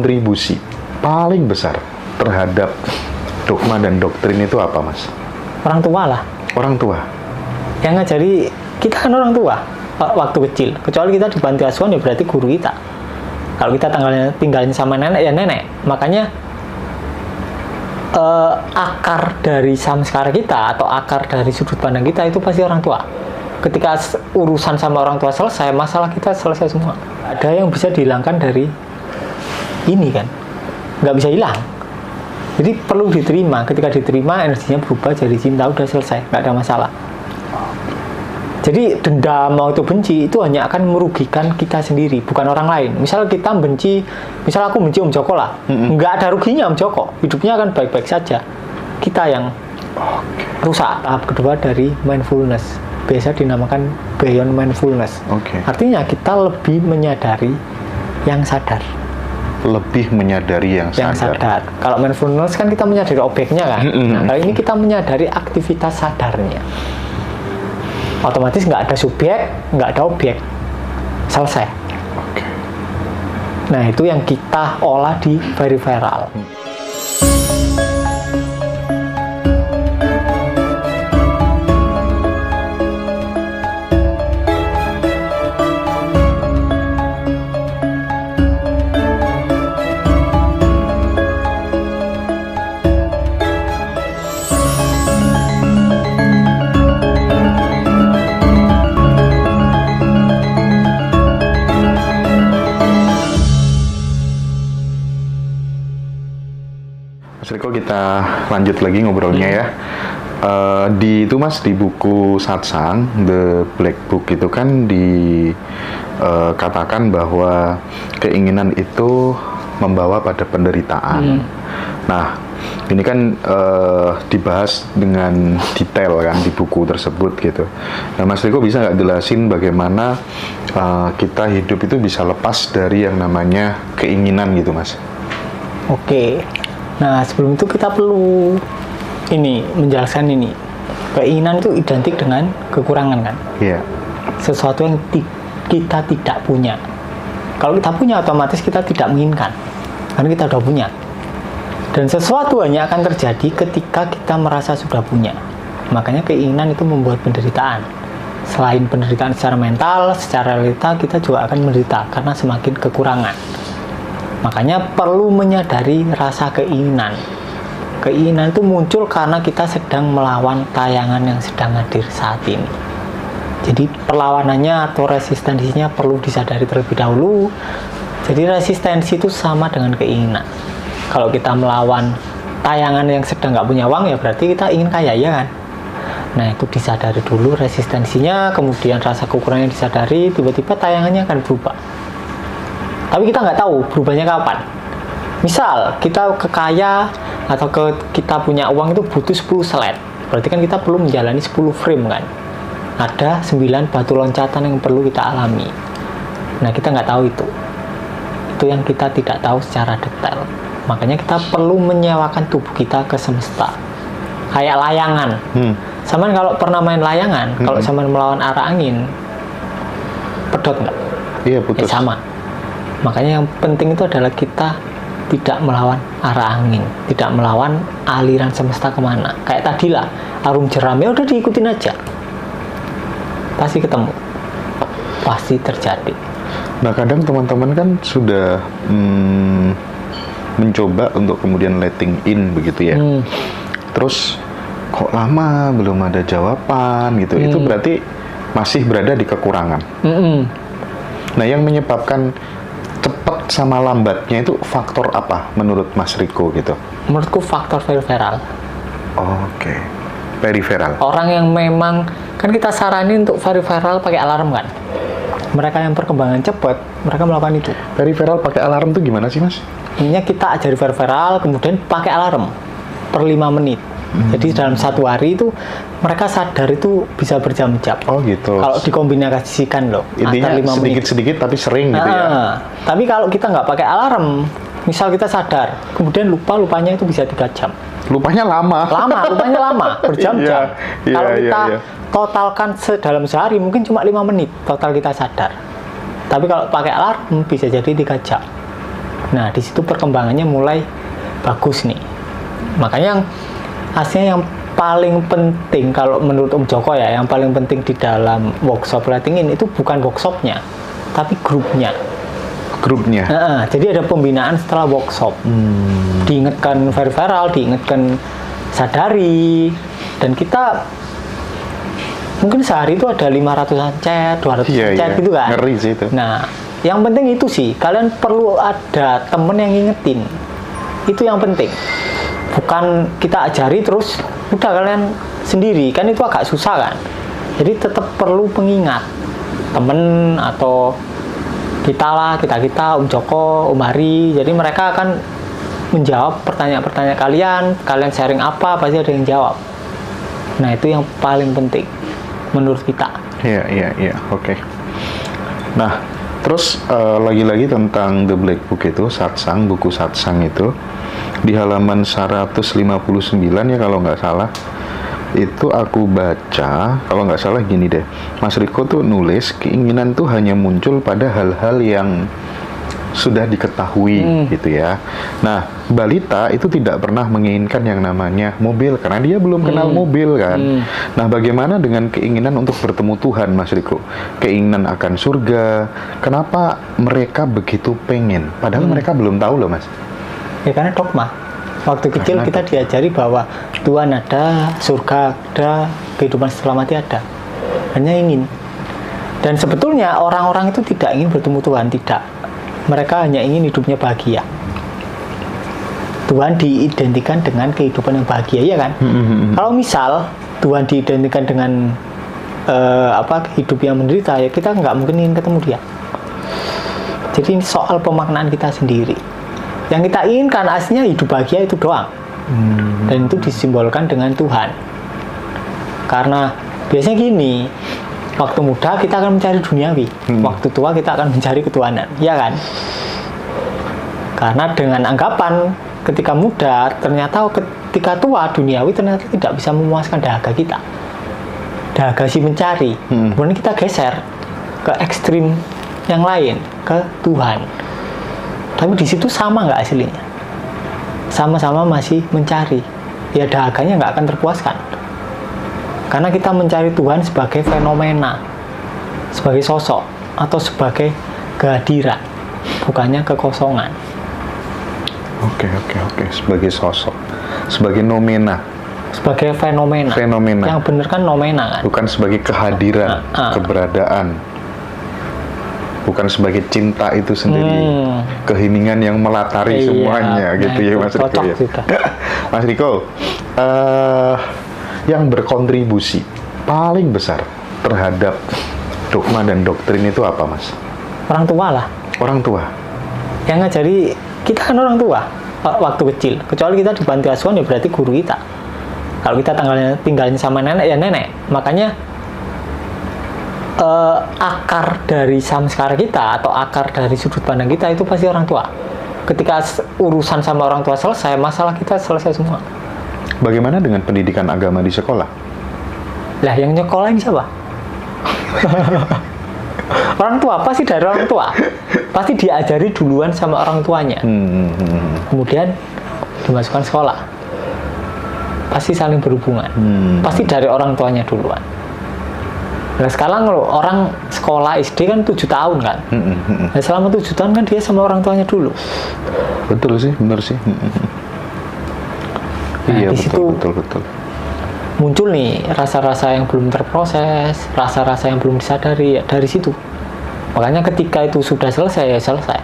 Kontribusi paling besar terhadap dogma dan doktrin itu apa, Mas? Orang tua lah. Orang tua. Yang ngajari kita kan orang tua waktu kecil. Kecuali kita di panti asuhan, ya berarti guru kita. Kalau kita tinggalin sama nenek, ya nenek. Makanya akar dari samskara kita atau akar dari sudut pandang kita itu pasti orang tua. Ketika urusan sama orang tua selesai, masalah kita selesai semua. Ada yang bisa dihilangkan dari ini kan? Nggak bisa hilang. Jadi perlu diterima. Ketika diterima, energinya berubah jadi cinta, udah selesai. Nggak ada masalah. Jadi dendam atau benci itu hanya akan merugikan kita sendiri, bukan orang lain. Misal kita benci, misal aku benci Om Joko lah, nggak ada ruginya Om Joko, hidupnya akan baik-baik saja. Kita yang rusak. Tahap kedua dari mindfulness, biasa dinamakan beyond mindfulness. Artinya kita lebih menyadari yang sadar. Lebih menyadari yang sadar. Kalau mindfulness kan kita menyadari objeknya kan. Nah, kali ini kita menyadari aktivitas sadarnya. Otomatis nggak ada subjek, nggak ada objek, selesai. Nah, itu yang kita olah di peripheral. Kita lanjut lagi ngobrolnya ya. Di itu Mas, di buku satsang The Black Book itu kan dikatakan bahwa keinginan itu membawa pada penderitaan. Nah, ini kan dibahas dengan detail kan di buku tersebut gitu. Nah, Mas Richo bisa nggak jelasin bagaimana kita hidup itu bisa lepas dari yang namanya keinginan gitu, Mas? Oke. Nah, sebelum itu kita perlu ini, menjelaskan ini. Keinginan itu identik dengan kekurangan kan? Iya. Sesuatu yang kita tidak punya. Kalau kita punya, otomatis kita tidak menginginkan. Karena kita sudah punya. Dan sesuatu hanya akan terjadi ketika kita merasa sudah punya. Makanya keinginan itu membuat penderitaan. Selain penderitaan secara mental, secara realita kita juga akan menderita karena semakin kekurangan. Makanya perlu menyadari rasa keinginan. Keinginan itu muncul karena kita sedang melawan tayangan yang sedang hadir saat ini. Jadi perlawanannya atau resistensinya perlu disadari terlebih dahulu. Jadi resistensi itu sama dengan keinginan. Kalau kita melawan tayangan yang sedang nggak punya uang, ya berarti kita ingin kaya, ya kan? Nah, itu disadari dulu resistensinya, kemudian rasa kekurangannya disadari, tiba-tiba tayangannya akan berubah. Tapi kita nggak tahu berubahnya kapan. Misal kita kekaya atau kita punya uang itu butuh 10 slide. Berarti kan kita perlu menjalani 10 frame kan. Ada 9 batu loncatan yang perlu kita alami. Nah, kita nggak tahu itu. Itu yang kita tidak tahu secara detail. Makanya kita perlu menyewakan tubuh kita ke semesta. Kayak layangan. Saman kalau pernah main layangan, kalau saman melawan arah angin, pedot nggak? Iya, putus. Ya, sama. Makanya yang penting itu adalah kita tidak melawan arah angin, tidak melawan aliran semesta kemana. Kayak tadi lah, arum jeram, ya udah diikutin aja. Pasti ketemu, pasti terjadi. Nah, kadang teman-teman kan sudah mencoba untuk kemudian letting in begitu ya. Terus kok lama belum ada jawaban gitu. Itu berarti masih berada di kekurangan. Nah, yang menyebabkan cepat sama lambatnya itu faktor apa menurut Mas Richo gitu? Menurutku faktor peripheral. Oke. Peripheral. Orang yang memang kan kita saranin untuk peripheral pakai alarm kan. Mereka yang perkembangan cepat, mereka melakukan itu. Peripheral pakai alarm tuh gimana sih, Mas? Intinya kita ajari peripheral kemudian pakai alarm per 5 menit. Jadi dalam 1 hari itu mereka sadar itu bisa berjam-jam. Oh gitu. Kalau dikombinasikan loh. Intinya sedikit-sedikit tapi sering gitu ya. Tapi kalau kita nggak pakai alarm, misal kita sadar, kemudian lupanya itu bisa 3 jam. Lupanya lama. Berjam-jam. Yeah, kalau kita totalkan dalam sehari mungkin cuma 5 menit total kita sadar. Tapi kalau pakai alarm bisa jadi 3 jam. Nah, di situ perkembangannya mulai bagus nih. Makanya yang aslinya yang paling penting kalau menurut Om Joko ya, yang paling penting di dalam workshop writing ini itu bukan workshopnya, tapi grupnya. Grupnya. Nah, jadi ada pembinaan setelah workshop. Diingatkan viral, diingatkan sadari, dan kita mungkin sehari itu ada 500-an chat, 200-an chat gitu kan. Ngeri sih itu. Nah, yang penting itu sih, kalian perlu ada temen yang ngingetin. Itu yang penting. Bukan kita ajari terus udah kalian sendiri, kan itu agak susah kan. Jadi tetap perlu pengingat. Temen atau kita-kita, Om Joko, Om Hari. Jadi mereka akan menjawab pertanyaan-pertanyaan kalian. Kalian sharing apa, pasti ada yang jawab. Nah, itu yang paling penting menurut kita. Iya, oke. Nah, terus lagi-lagi tentang The Black Book itu, satsang, buku satsang itu di halaman 159 ya kalau nggak salah, itu aku baca, kalau nggak salah gini deh, Mas Richo tuh nulis, keinginan tuh hanya muncul pada hal-hal yang sudah diketahui gitu ya. Nah, balita itu tidak pernah menginginkan yang namanya mobil karena dia belum kenal mobil kan. Nah, bagaimana dengan keinginan untuk bertemu Tuhan, Mas Richo? Keinginan akan surga. Kenapa mereka begitu pengen? Padahal mereka belum tahu loh, Mas. Ya karena dogma. Waktu kecil kita diajari bahwa Tuhan ada, surga ada, kehidupan setelah mati ada. Hanya ingin. Dan sebetulnya orang-orang itu tidak ingin bertemu Tuhan, tidak. Mereka hanya ingin hidupnya bahagia. Tuhan diidentikan dengan kehidupan yang bahagia, ya kan? Kalau misal Tuhan diidentikan dengan hidup yang menderita, ya kita nggak mungkin ingin ketemu dia. Jadi ini soal pemaknaan kita sendiri. Yang kita inginkan aslinya hidup bahagia itu doang. Dan itu disimbolkan dengan Tuhan. Karena biasanya gini, waktu muda kita akan mencari duniawi, waktu tua kita akan mencari ketuhanan, ya kan? Karena dengan anggapan ketika muda, ternyata ketika tua duniawi ternyata tidak bisa memuaskan dahaga kita, dahaga si mencari. Kemudian kita geser ke ekstrim yang lain, ke Tuhan. Tapi di situ sama nggak hasilnya? Sama-sama masih mencari, ya dahaganya nggak akan terpuaskan. Karena kita mencari Tuhan sebagai fenomena, sebagai sosok, atau sebagai kehadiran, bukannya kekosongan. Oke. Sebagai sosok, sebagai nomena. Sebagai fenomena. Fenomena. Yang benar kan nomena kan? Bukan sebagai kehadiran, keberadaan. Bukan sebagai cinta itu sendiri, keheningan yang melatari semuanya, gitu ya Mas Richo ya. Mas Richo, yang berkontribusi paling besar terhadap dogma dan doktrin itu apa, Mas? Orang tua lah. Orang tua. Yang ngajari kita kan orang tua waktu kecil. Kecuali kita di panti asuhan ya berarti guru kita. Kalau kita tinggalin sama nenek ya nenek. Makanya akar dari samskara kita atau akar dari sudut pandang kita itu pasti orang tua. Ketika urusan sama orang tua selesai, masalah kita selesai semua. Bagaimana dengan pendidikan agama di sekolah? Lah, yang nyekolahin siapa? Orang tua, pasti dari orang tua. Pasti diajari duluan sama orang tuanya. Kemudian dimasukkan sekolah. Pasti saling berhubungan. Pasti dari orang tuanya duluan. Nah, sekarang loh, orang sekolah SD kan 7 tahun kan? Nah, selama 7 tahun kan dia sama orang tuanya dulu. Betul sih, benar sih. Nah, iya, betul. Muncul nih rasa-rasa yang belum terproses, rasa-rasa yang belum disadari, ya dari situ. Makanya ketika itu sudah selesai, ya selesai.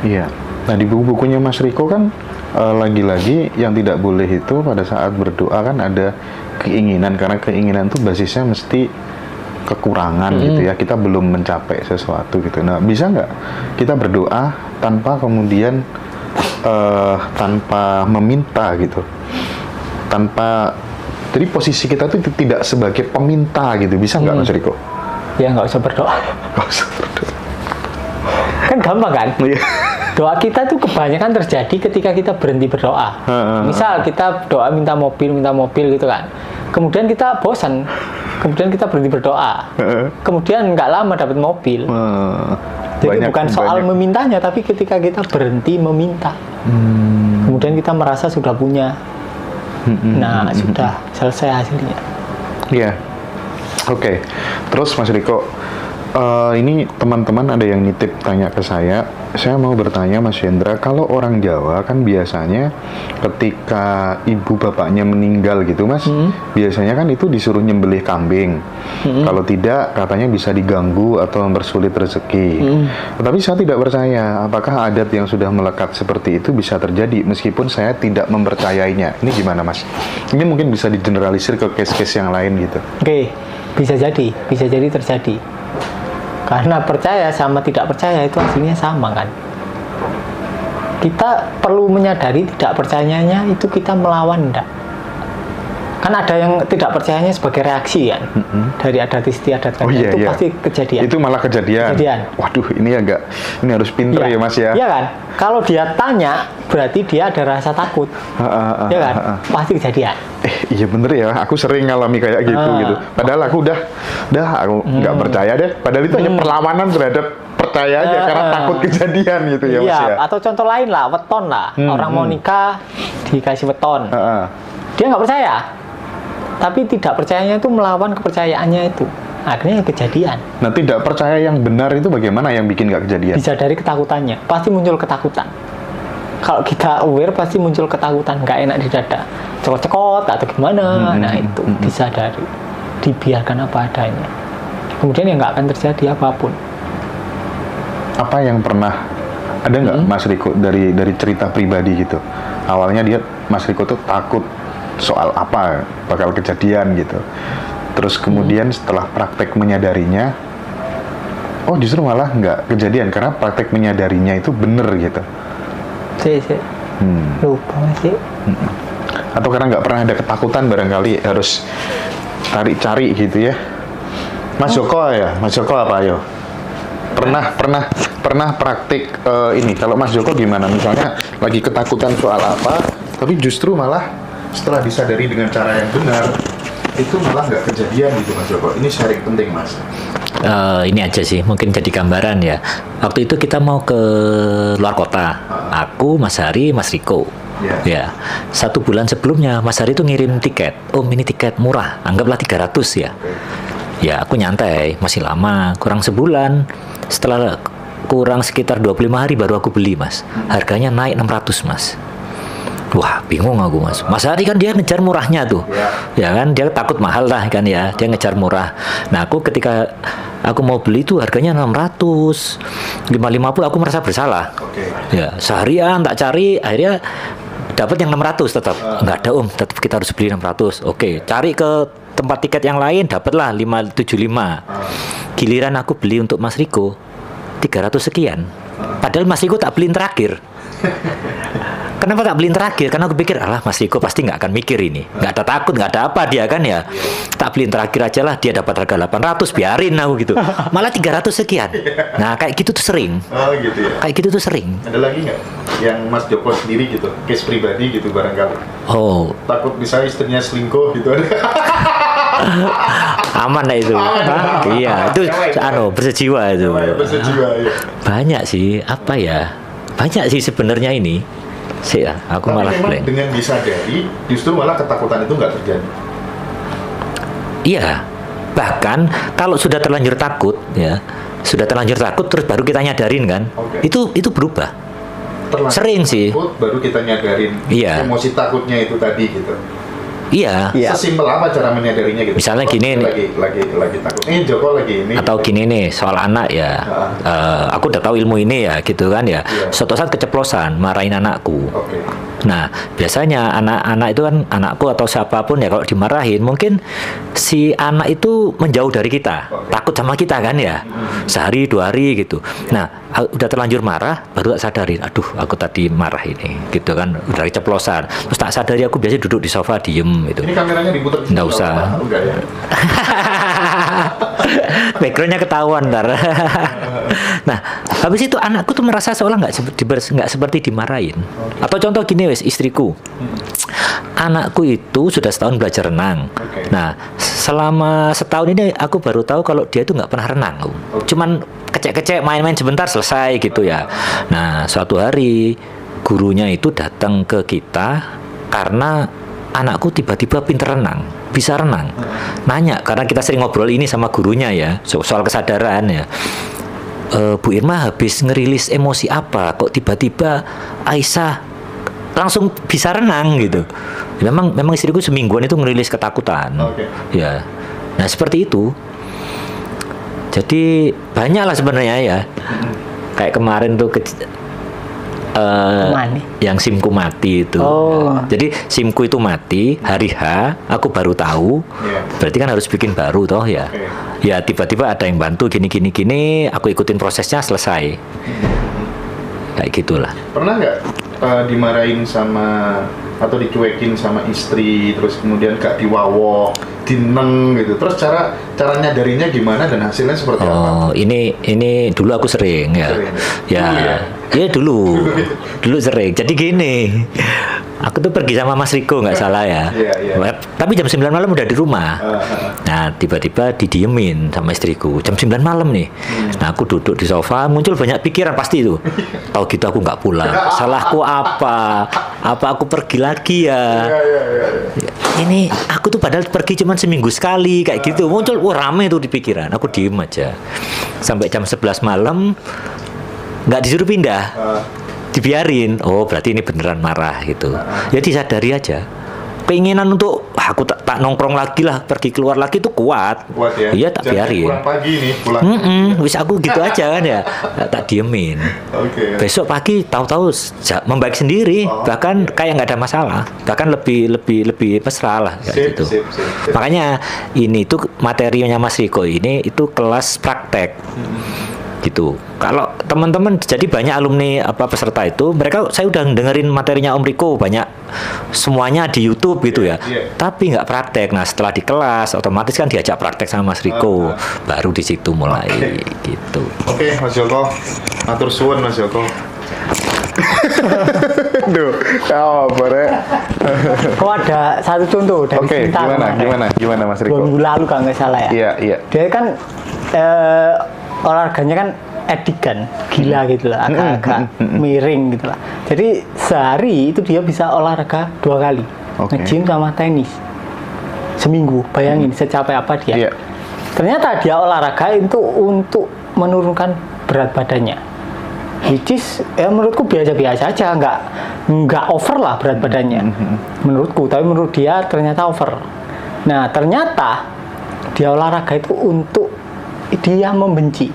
Iya. Nah, di buku-bukunya Mas Richo kan lagi-lagi yang tidak boleh itu pada saat berdoa kan ada keinginan, karena keinginan itu basisnya mesti kekurangan gitu ya. Kita belum mencapai sesuatu gitu. Nah, bisa nggak kita berdoa tanpa kemudian tanpa meminta gitu, tanpa, jadi posisi kita tuh tidak sebagai peminta gitu, bisa nggak Mas Richo? Ya nggak usah berdoa. Kan gampang kan? Doa kita tuh kebanyakan terjadi ketika kita berhenti berdoa. Misal kita doa minta mobil gitu kan, kemudian kita bosan, kemudian kita berhenti berdoa, kemudian nggak lama dapat mobil. Jadi bukan soal memintanya, tapi ketika kita berhenti meminta, kemudian kita merasa sudah punya, nah sudah selesai hasilnya. Iya, yeah. Oke. Terus Mas Richo, ini teman-teman ada yang nitip tanya ke saya mau bertanya Mas Hendra, kalau orang Jawa kan biasanya ketika ibu bapaknya meninggal gitu Mas, biasanya kan itu disuruh nyembelih kambing, kalau tidak katanya bisa diganggu atau mempersulit rezeki, tetapi saya tidak percaya, apakah adat yang sudah melekat seperti itu bisa terjadi meskipun saya tidak mempercayainya, ini gimana Mas? Ini mungkin bisa digeneralisir ke case-case yang lain gitu. Oke, bisa jadi terjadi. Karena percaya sama tidak percaya itu hasilnya sama kan. Kita perlu menyadari tidak percayanya itu kita melawan enggak. Kan ada yang tidak percayanya sebagai reaksi kan. Dari adat istiadat kan. Oh, iya, itu iya. Pasti kejadian. Itu malah kejadian. Waduh, ini harus pinter ya Mas ya. Iya kan. Kalau dia tanya berarti dia ada rasa takut. Iya kan? Pasti kejadian. Iya bener ya, aku sering ngalami kayak gitu. Padahal aku aku nggak percaya deh. Padahal itu hanya perlawanan terhadap percaya aja, karena takut kejadian gitu ya Mas ya. Atau contoh lain lah, weton lah. Orang mau nikah dikasih weton. Dia nggak percaya. Tapi tidak percayanya itu melawan kepercayaannya itu. Akhirnya kejadian. Nah tidak percaya yang benar itu bagaimana yang bikin nggak kejadian? Bisa dari ketakutannya. Pasti muncul ketakutan. Kalau kita aware pasti muncul ketakutan, nggak enak di dada, cekot-cekot atau gimana, nah itu bisa dari dibiarkan apa adanya, kemudian ya nggak akan terjadi apapun. Apa yang pernah ada nggak Mas Richo dari cerita pribadi gitu, awalnya Mas Richo tuh takut soal apa bakal kejadian gitu, terus kemudian setelah praktek menyadarinya, oh justru malah nggak kejadian karena praktek menyadarinya itu bener gitu. Lupa sih. Atau karena nggak pernah ada ketakutan barangkali harus cari gitu ya. Mas Joko apa ayo? Pernah praktik ini. Kalau Mas Joko gimana? Misalnya lagi ketakutan soal apa, tapi justru malah setelah disadari dengan cara yang benar itu malah nggak kejadian gitu Mas Joko. Ini sharing penting Mas. Ini aja sih, mungkin jadi gambaran ya. Waktu itu kita mau ke luar kota, aku, Mas Hari, Mas Richo. Ya, 1 bulan sebelumnya Mas Hari itu ngirim tiket. Ini tiket murah, anggaplah 300 ya. Ya, aku nyantai, masih lama, kurang sebulan. Setelah kurang sekitar 25 hari baru aku beli Mas. Harganya naik 600 Mas. Wah, bingung aku Mas. Mas Hari kan dia ngejar murahnya tuh, ya kan? Dia takut mahal lah kan ya. Dia ngejar murah. Nah, aku ketika aku mau beli tuh harganya 600, 550. Aku merasa bersalah. Ya, seharian tak cari, akhirnya dapat yang 600 tetap. Nggak ada tetap kita harus beli 600. Cari ke tempat tiket yang lain, dapatlah 575. Giliran aku beli untuk Mas Richo 300 sekian. Padahal Mas Richo tak beliin terakhir. Kenapa tak beliin terakhir? Karena aku pikir, alah Mas Richo pasti nggak akan mikir ini. Nggak ada takut, nggak ada apa dia kan ya. Tak beliin terakhir aja lah, dia dapat harga 800, biarin aku gitu. Malah 300 sekian. Nah, kayak gitu tuh sering. Oh gitu ya? Kayak gitu tuh sering. Ada lagi nggak? Yang Mas Joko sendiri gitu, case pribadi gitu barangkali. Oh. Takut misalnya istrinya selingkuh gitu. Aman lah itu. Iya, itu bersejiwa itu. Bersejiwa, ya. Banyak sih, apa ya? Banyak sih sebenarnya ini. Aku malah blank. Dengan disadari, justru malah ketakutan itu nggak terjadi. Iya, bahkan kalau sudah terlanjur takut, terus baru kita nyadarin kan, itu berubah. Terlanjur sering takut, sih. Baru kita nyadarin emosi takutnya itu tadi gitu. Iya. Sesimpel apa cara menyadarinya gitu? Misalnya gini, lagi takut. Ini Joko lagi ini. Atau gini nih soal anak ya. Aku udah tahu ilmu ini ya, gitu kan ya. Suatu saat keceplosan marahin anakku. Nah biasanya anak-anak itu kan anakku atau siapapun ya kalau dimarahin mungkin si anak itu menjauh dari kita, takut sama kita kan ya. Sehari 2 hari gitu. Nah udah terlanjur marah, baru tak sadarin. Aduh aku tadi marah ini, gitu kan dari keceplosan. Terus tak sadari aku biasanya duduk di sofa diem. Gitu. Ini kameranya diputar. Nggak usah. Backgroundnya ketahuan ntar. Nah, habis itu anakku tuh merasa seolah nggak seperti dimarahin. Atau contoh gini wes istriku, anakku itu sudah setahun belajar renang. Nah, selama setahun ini aku baru tahu kalau dia itu nggak pernah renang. Cuman kecek-kecek, main-main sebentar selesai gitu ya. Nah, suatu hari gurunya itu datang ke kita karena anakku tiba-tiba pinter renang, bisa renang. Nanya, karena kita sering ngobrol ini sama gurunya ya, soal kesadaran ya. Bu Irma habis ngerilis emosi apa? Kok tiba-tiba Aisyah langsung bisa renang gitu? Memang istriku semingguan itu ngerilis ketakutan. Okay. Ya. Nah, seperti itu. Jadi banyaklah sebenarnya ya. Kayak kemarin tuh yang simku mati itu. Oh. Jadi simku itu mati hari H, aku baru tahu. Yeah. Berarti kan harus bikin baru toh ya. Okay. Ya tiba-tiba ada yang bantu gini, aku ikutin prosesnya selesai. Kayak gitulah. Pernah nggak dimarahin sama atau dicuekin sama istri, terus kemudian gak diwawo, dineng gitu. Terus cara nyadarinya gimana dan hasilnya seperti apa? Oh, ini dulu aku sering ya. Dulu sering. Jadi gini. Aku tuh pergi sama Mas Richo nggak salah ya. Tapi jam 9 malam udah di rumah. Nah, tiba-tiba didiemin sama istriku. Jam 9 malam nih. Nah, aku duduk di sofa, muncul banyak pikiran pasti itu. Tahu gitu aku nggak pulang. Salahku apa? Apa aku pergi lagi ya? Ini aku tuh padahal pergi cuma seminggu sekali kayak gitu. Muncul rame tuh di pikiran. Aku diem aja. Sampai jam 11 malam nggak disuruh pindah. Dibiarin, oh berarti ini beneran marah gitu. Ya disadari aja. Keinginan untuk aku tak nongkrong lagi lah, pergi keluar lagi itu kuat ya? Iya tak biarin. Pulang pagi nih, pulang. Wis aku gitu aja kan ya, tak diemin. Okay. Besok pagi tahu-tahu membaik sendiri, bahkan kayak nggak ada masalah, bahkan lebih mesra lah kayak gitu. Sip. Makanya ini tuh materinya Mas Richo ini itu kelas praktek. Gitu. Kalau teman-teman jadi banyak alumni peserta itu, mereka saya udah dengerin materinya Om Richo banyak semuanya di YouTube gitu ya. Tapi nggak praktek. Nah, setelah di kelas otomatis kan diajak praktek sama Mas Richo. Baru di situ mulai gitu. Oke, Mas Joko. Matur suwun Mas Joko. Duh, kok ada satu contoh dari Sinta. Gimana Mas Richo? Minggu lalu kalau nggak salah ya. Iya. Dia kan olahraganya kan edikan gila gitu lah, agak-agak miring gitu lah. Jadi sehari itu dia bisa olahraga 2 kali, nge-gym sama tenis seminggu. Bayangin secapek apa dia. Yeah. Ternyata dia olahraga itu untuk menurunkan berat badannya, which is menurutku biasa-biasa aja, nggak over lah berat badannya menurutku, tapi menurut dia ternyata over. Nah, ternyata dia olahraga itu untuk dia membenci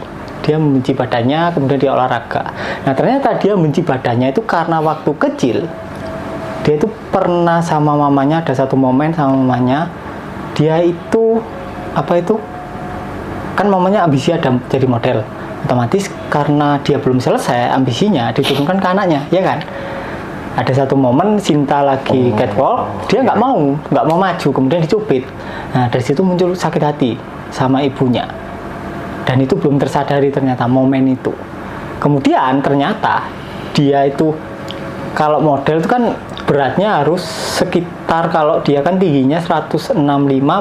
badannya, kemudian dia olahraga. Nah, ternyata dia membenci badannya itu karena waktu kecil dia itu pernah sama mamanya, ada satu momen sama mamanya dia itu kan mamanya ambisi ada jadi model, otomatis karena dia belum selesai ambisinya diturunkan ke anaknya, ya kan? Ada satu momen Sinta lagi catwalk, dia nggak mau maju, kemudian dicubit. Nah, dari situ muncul sakit hati sama ibunya. Dan itu belum tersadari ternyata momen itu. Kemudian ternyata dia itu kalau model itu kan beratnya harus sekitar, kalau dia kan tingginya 165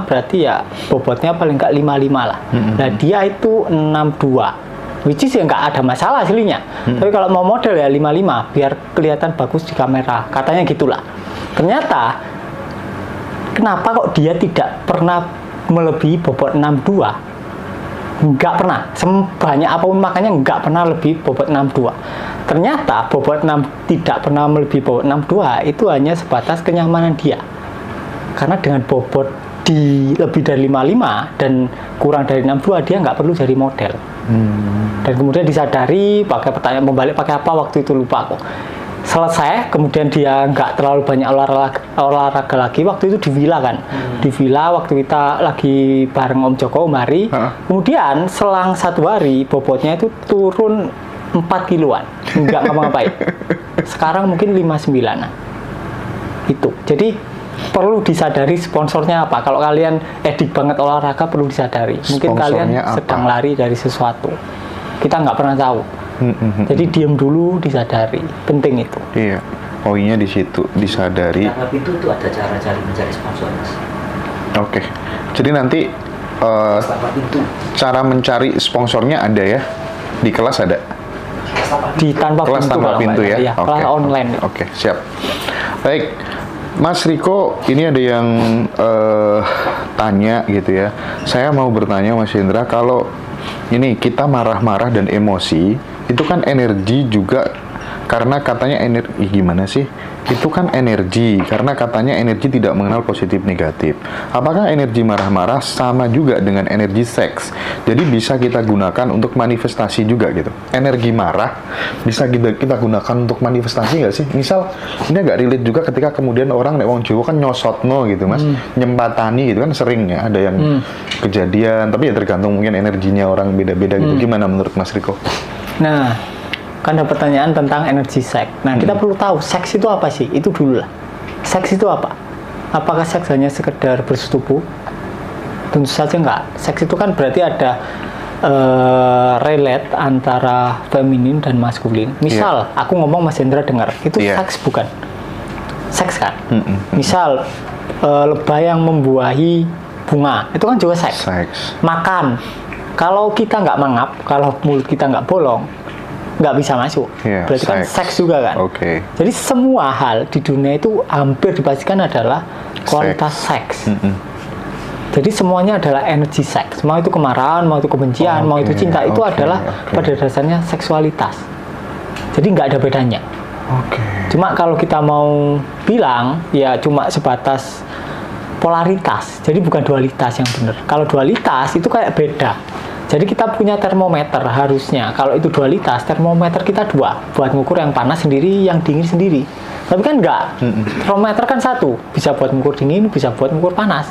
berarti ya bobotnya paling nggak 55 lah. Nah, dia itu 62, which is ya nggak ada masalah aslinya. Tapi kalau mau model ya 55 biar kelihatan bagus di kamera, katanya gitulah. Ternyata kenapa kok dia tidak pernah melebihi bobot 62? Nggak pernah, sebanyak apapun makanya nggak pernah lebih bobot 62. Ternyata bobot 6 tidak pernah melebihi bobot 62 itu hanya sebatas kenyamanan dia. Karena dengan bobot di lebih dari 55 dan kurang dari 62 dia nggak perlu jadi model. Dan kemudian disadari pakai pertanyaan membalik pakai apa waktu itu lupa kok. Selesai, kemudian dia nggak terlalu banyak olahraga lagi. Waktu itu di villa kan, di villa waktu kita lagi bareng Om Joko, Om Hari. Kemudian selang 1 hari bobotnya itu turun 4 kiloan, nggak ngapa-ngapain. Sekarang mungkin 59-an itu. Jadi perlu disadari sponsornya apa. Kalau kalian edik banget olahraga perlu disadari. Mungkin sponsornya kalian sedang lari dari sesuatu. Kita nggak pernah tahu. Jadi diam dulu, disadari, penting itu. Iya, poinnya di situ, disadari. Tapi itu tuh ada cara mencari sponsor. Oke, jadi nanti cara mencari sponsornya ada ya. Di kelas ada? Di tanpa kelas pintu, tanpa pintu ya? Iya, kelas online. Oke, siap. Baik, Mas Richo, ini ada yang tanya gitu ya. Saya mau bertanya Mas Hendra, kalau ini kita marah-marah dan emosi, itu kan energi juga, karena katanya energi gimana sih? Itu kan energi, karena katanya energi tidak mengenal positif negatif. Apakah energi marah-marah sama juga dengan energi seks? Jadi bisa kita gunakan untuk manifestasi juga gitu. Energi marah bisa kita gunakan untuk manifestasi nggak sih? Misal ini agak relate juga ketika kemudian orang nek wong Jawa kan nyosotno gitu Mas, nyempatani gitu kan sering ya ada yang kejadian, tapi ya tergantung mungkin energinya orang beda-beda gitu. Gimana menurut Mas Richo? Nah, kan ada pertanyaan tentang energi seks. Nah, kita perlu tahu seks itu apa sih? Itu dulu lah. Seks itu apa? Apakah seks hanya sekedar bersetubuh? Tentu saja enggak. Seks itu kan berarti ada relate antara feminin dan maskulin. Misal, aku ngomong Mas Hendra dengar, itu seks bukan? Seks kan? Misal, lebah yang membuahi bunga, itu kan juga seks. Makan, kalau kita nggak mangap, kalau mulut kita nggak bolong, nggak bisa masuk, berarti kan seks juga kan. Jadi semua hal di dunia itu hampir dipastikan adalah kualitas seks. Jadi semuanya adalah energi seks. Mau itu kemarahan, mau itu kebencian, mau itu cinta, itu adalah pada dasarnya seksualitas. Jadi nggak ada bedanya. Cuma kalau kita mau bilang, ya cuma sebatas polaritas. Jadi bukan dualitas yang benar. Kalau dualitas itu kayak beda. Jadi kita punya termometer harusnya. Kalau itu dualitas, termometer kita dua. Buat ngukur yang panas sendiri, yang dingin sendiri. Tapi kan enggak. Termometer kan satu. Bisa buat ngukur dingin, bisa buat ngukur panas.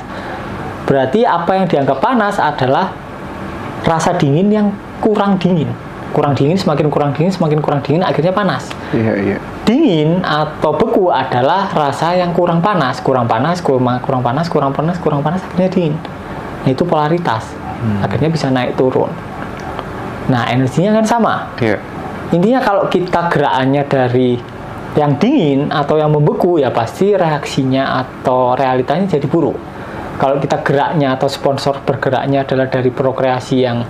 Berarti apa yang dianggap panas adalah rasa dingin yang kurang dingin. Kurang dingin, semakin kurang dingin, semakin kurang dingin, akhirnya panas. Dingin atau beku adalah rasa yang kurang panas. Kurang panas, kurang panas, kurang panas, kurang panas, akhirnya dingin. Nah, itu polaritas. Akhirnya bisa naik turun. Nah, energinya kan sama. Intinya kalau kita gerakannya dari yang dingin atau yang membeku, ya pasti reaksinya atau realitanya jadi buruk. Kalau kita geraknya atau sponsor bergeraknya adalah dari prokreasi yang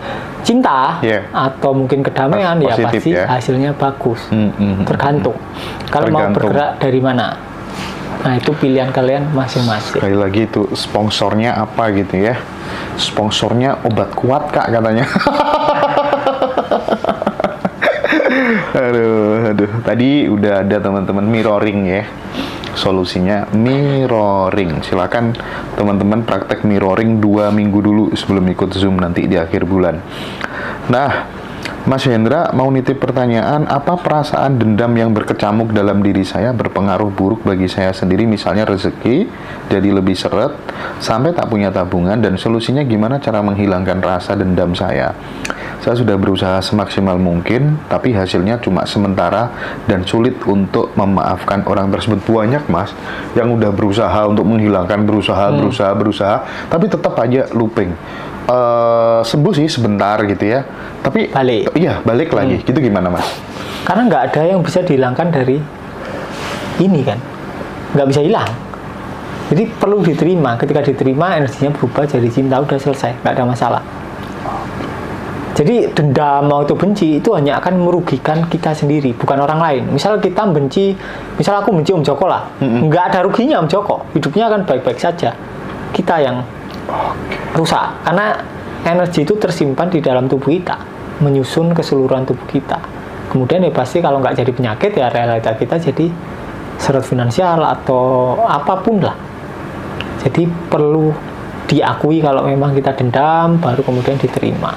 cinta atau mungkin kedamaian, ya pasti hasilnya bagus. Tergantung. Kalau mau bergerak dari mana? Nah, itu pilihan kalian masing-masing. Sekali lagi itu sponsornya apa gitu ya. Sponsornya obat kuat, Kak, katanya. aduh. Tadi udah ada teman-teman mirroring ya. Solusinya mirroring. Silakan teman-teman praktek mirroring 2 minggu dulu sebelum ikut Zoom nanti di akhir bulan. Nah, Mas Hendra mau nitip pertanyaan, apa perasaan dendam yang berkecamuk dalam diri saya berpengaruh buruk bagi saya sendiri, misalnya rezeki jadi lebih seret sampai tak punya tabungan, dan solusinya gimana cara menghilangkan rasa dendam saya? Saya sudah berusaha semaksimal mungkin, tapi hasilnya cuma sementara dan sulit untuk memaafkan orang tersebut. Banyak Mas yang udah berusaha untuk menghilangkan, berusaha, tapi tetap aja looping. Sembuh sih sebentar gitu ya, tapi balik. Iya, balik lagi. Gitu gimana Mas? Karena nggak ada yang bisa dihilangkan dari ini kan, nggak bisa hilang. Jadi perlu diterima. Ketika diterima, energinya berubah jadi cinta, udah selesai, nggak ada masalah. Jadi dendam mau itu benci itu hanya akan merugikan kita sendiri, bukan orang lain. Misal kita benci, misal aku benci Om Joko lah, nggak ada ruginya Om Joko, hidupnya akan baik-baik saja. Kita yang rusak, karena energi itu tersimpan di dalam tubuh kita, menyusun keseluruhan tubuh kita. Kemudian ya pasti kalau nggak jadi penyakit, ya realita kita jadi seret finansial atau apapun lah. Jadi perlu diakui kalau memang kita dendam, baru kemudian diterima.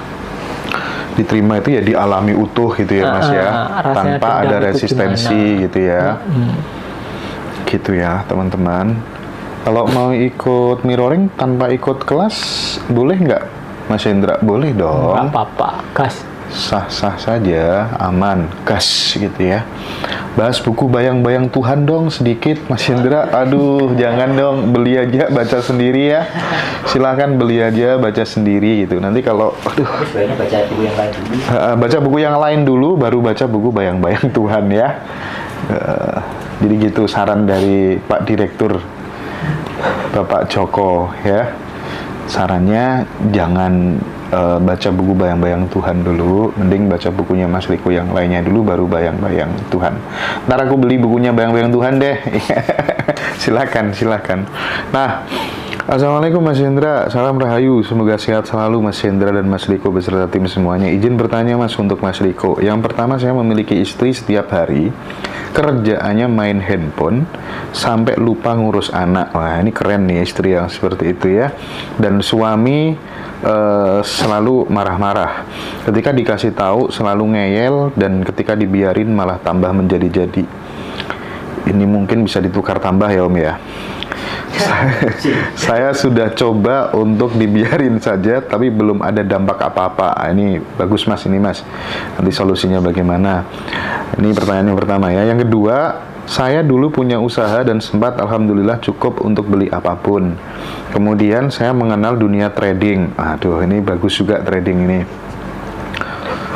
Diterima itu ya dialami utuh gitu ya Mas ya, tanpa ada resistensi gitu ya. Gitu ya teman-teman. Kalau mau ikut mirroring tanpa ikut kelas, boleh nggak Mas Hendra? Boleh dong. Nggak apa-apa, gas. Sah-sah saja, aman, gas gitu ya. Bahas buku Bayang-Bayang Tuhan dong sedikit, Mas Hendra. Aduh, jangan dong, beli aja, baca sendiri ya. Silakan beli aja, baca sendiri gitu. Nanti kalau, aduh, baca buku yang lain dulu. Baca buku yang lain dulu, baru baca buku Bayang-Bayang Tuhan ya. Jadi gitu saran dari Pak Direktur. Bapak Joko ya, sarannya jangan baca buku Bayang-Bayang Tuhan dulu, mending baca bukunya Mas Richo yang lainnya dulu, baru Bayang-Bayang Tuhan. Ntar aku beli bukunya Bayang-Bayang Tuhan deh. silakan. Nah, Assalamualaikum Mas Hendra, salam rahayu, semoga sehat selalu Mas Hendra dan Mas Richo beserta tim semuanya. Izin bertanya Mas untuk Mas Richo. Yang pertama, saya memiliki istri setiap hari kerjaannya main handphone sampai lupa ngurus anak. Wah, ini keren nih istri yang seperti itu ya. Dan suami selalu marah-marah. Ketika dikasih tahu selalu ngeyel, dan ketika dibiarin malah tambah menjadi-jadi. Ini mungkin bisa ditukar tambah ya Om ya. Saya sudah coba untuk dibiarin saja, tapi belum ada dampak apa-apa. Ini bagus Mas, ini Mas. Nanti solusinya bagaimana? Ini pertanyaan yang pertama ya. Yang kedua, saya dulu punya usaha dan sempat alhamdulillah cukup untuk beli apapun. Kemudian saya mengenal dunia trading. Aduh, ini bagus juga trading ini.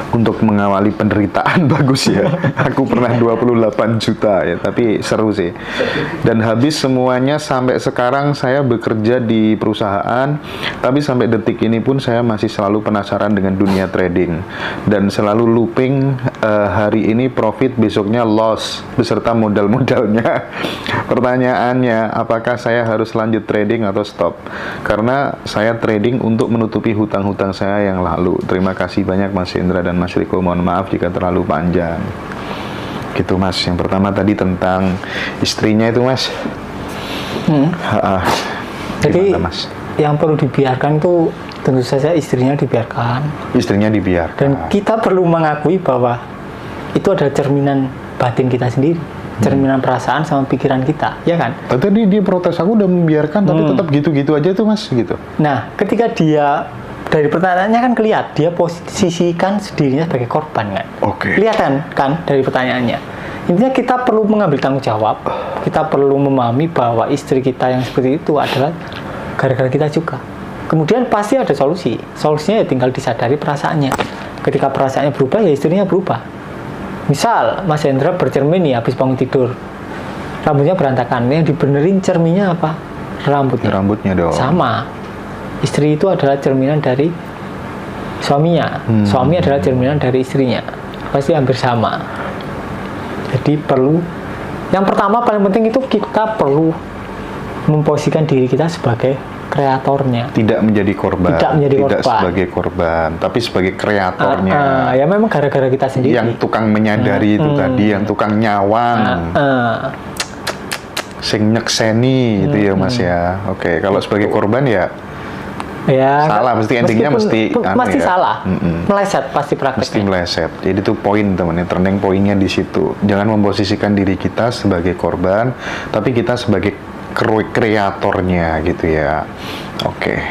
Untuk mengawali penderitaan bagus ya. Aku pernah 28 juta ya, tapi seru sih. Dan habis semuanya sampai sekarang saya bekerja di perusahaan, tapi sampai detik ini pun saya masih selalu penasaran dengan dunia trading. Dan selalu looping, hari ini profit, besoknya loss, beserta modal-modalnya. Pertanyaannya, apakah saya harus lanjut trading atau stop? Karena saya trading untuk menutupi hutang-hutang saya yang lalu. Terima kasih banyak Mas Hendra dan Mas Richo, mohon maaf jika terlalu panjang. Gitu Mas, yang pertama tadi tentang istrinya itu Mas. Jadi gimana, Mas? Yang perlu dibiarkan tuh tentu saja istrinya dibiarkan. Istrinya dibiarkan. Dan kita perlu mengakui bahwa itu adalah cerminan batin kita sendiri, cerminan perasaan sama pikiran kita, ya kan? Tadi dia protes, aku udah membiarkan, tapi tetap gitu-gitu aja tuh Mas, gitu. Nah, ketika dia dari pertanyaannya kan kelihatan, dia posisikan dirinya sebagai korban kan? Oke. Kelihatan kan dari pertanyaannya. Intinya kita perlu mengambil tanggung jawab, kita perlu memahami bahwa istri kita yang seperti itu adalah gara-gara kita juga. Kemudian pasti ada solusi, solusinya ya tinggal disadari perasaannya. Ketika perasaannya berubah, ya istrinya berubah. Misal, Mas Hendra bercermin nih habis bangun tidur, rambutnya berantakan, yang dibenerin cerminnya apa? Rambutnya. Rambutnya dong. Sama. Istri itu adalah cerminan dari suaminya. Suami adalah cerminan dari istrinya. Pasti hampir sama. Jadi perlu, yang pertama paling penting itu kita perlu memposisikan diri kita sebagai kreatornya. Tidak menjadi korban. Tidak sebagai korban, tapi sebagai kreatornya. Ya memang gara-gara kita sendiri. Yang tukang menyadari itu tadi, yang tukang nyawang. Sing nyekseni itu ya Mas ya. Oke, kalau sebagai korban ya ya, salah, mesti endingnya mesti salah, meleset, pasti prakteknya mesti meleset. Jadi itu poin teman-teman, turning poinnya di situ. Jangan memposisikan diri kita sebagai korban, tapi kita sebagai kreatornya gitu ya. Oke,